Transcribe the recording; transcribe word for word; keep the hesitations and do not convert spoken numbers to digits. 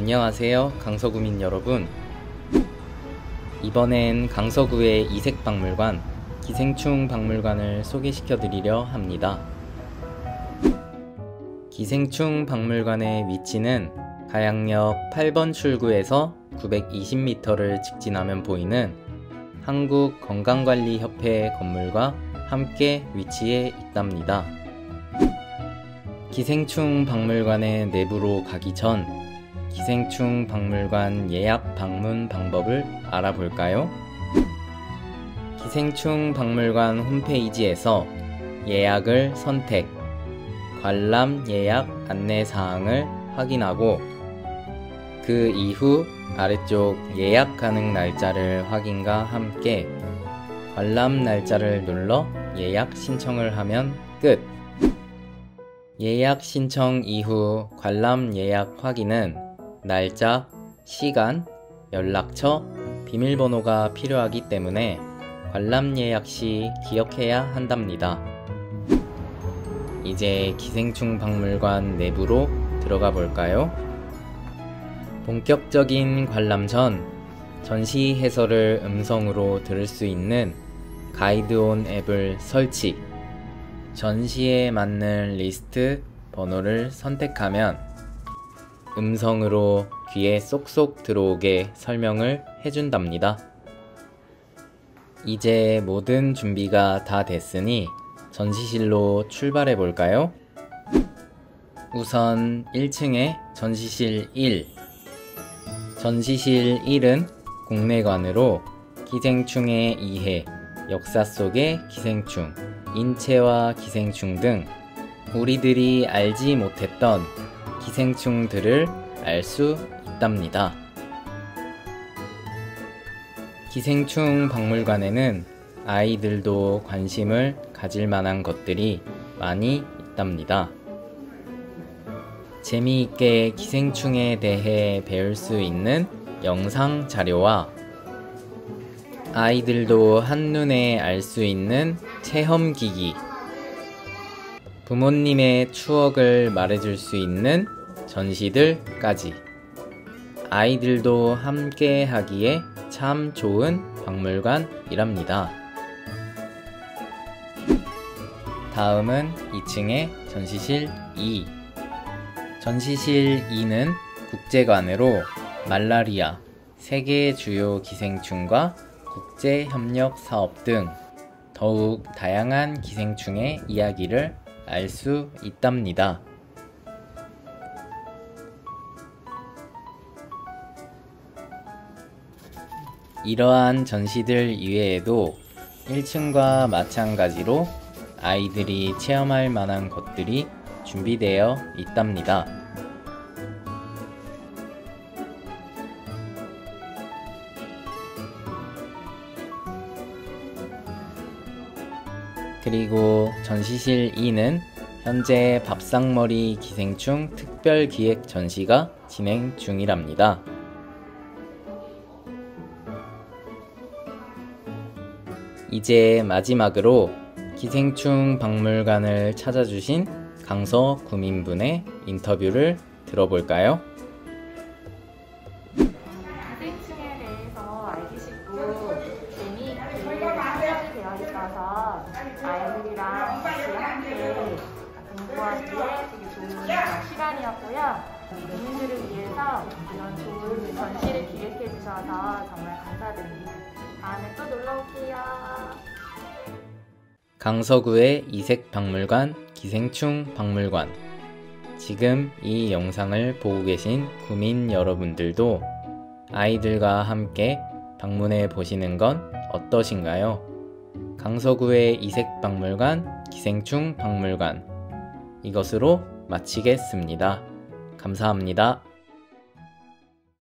안녕하세요, 강서구민 여러분. 이번엔 강서구의 이색박물관, 기생충박물관을 소개시켜드리려 합니다. 기생충박물관의 위치는 가양역 팔 번 출구에서 구백이십 미터를 직진하면 보이는 한국건강관리협회 건물과 함께 위치해 있답니다. 기생충박물관의 내부로 가기 전 기생충박물관 예약 방문 방법을 알아볼까요? 기생충박물관 홈페이지에서 예약을 선택, 관람 예약 안내사항을 확인하고 그 이후 아래쪽 예약 가능 날짜를 확인과 함께 관람 날짜를 눌러 예약 신청을 하면 끝! 예약 신청 이후 관람 예약 확인은 날짜, 시간, 연락처, 비밀번호가 필요하기 때문에 관람 예약 시 기억해야 한답니다. 이제 기생충 박물관 내부로 들어가 볼까요? 본격적인 관람 전 전시 해설을 음성으로 들을 수 있는 가이드온 앱을 설치, 전시에 맞는 리스트 번호를 선택하면 음성으로 귀에 쏙쏙 들어오게 설명을 해준답니다. 이제 모든 준비가 다 됐으니 전시실로 출발해 볼까요? 우선 일 층에 전시실 일. 전시실 일은 국내관으로 기생충의 이해, 역사 속의 기생충, 인체와 기생충 등 우리들이 알지 못했던 기생충들을 알 수 있답니다. 기생충 박물관에는 아이들도 관심을 가질 만한 것들이 많이 있답니다. 재미있게 기생충에 대해 배울 수 있는 영상 자료와 아이들도 한눈에 알 수 있는 체험기기, 부모님의 추억을 말해줄 수 있는 전시들까지 아이들도 함께 하기에 참 좋은 박물관이랍니다. 다음은 이 층의 전시실 이. 전시실 이는 국제관으로 말라리아, 세계 주요 기생충과 국제협력 사업 등 더욱 다양한 기생충의 이야기를 알 수 있답니다. 이러한 전시들 이외에도 일 층과 마찬가지로 아이들이 체험할 만한 것들이 준비되어 있답니다. 그리고 전시실 이는 현재 밥상머리 기생충 특별 기획 전시가 진행 중이랍니다. 이제 마지막으로 기생충 박물관을 찾아주신 강서 구민분의 인터뷰를 들어볼까요? 기생충에 대해서 알기 쉽고 재미있게 설명이 되어 있어서 아이들이랑 같이 함께 공부하기에 되게 좋은 시간이었고요. 국민들을 위해서 이런 좋은 전시를 기획해 주셔서 정말 감사드립니다. 다음에 또 놀러올게요. 강서구의 이색박물관, 기생충박물관. 지금 이 영상을 보고 계신 구민 여러분들도 아이들과 함께 방문해 보시는 건 어떠신가요? 강서구의 이색박물관, 기생충박물관. 이것으로 마치겠습니다. 감사합니다.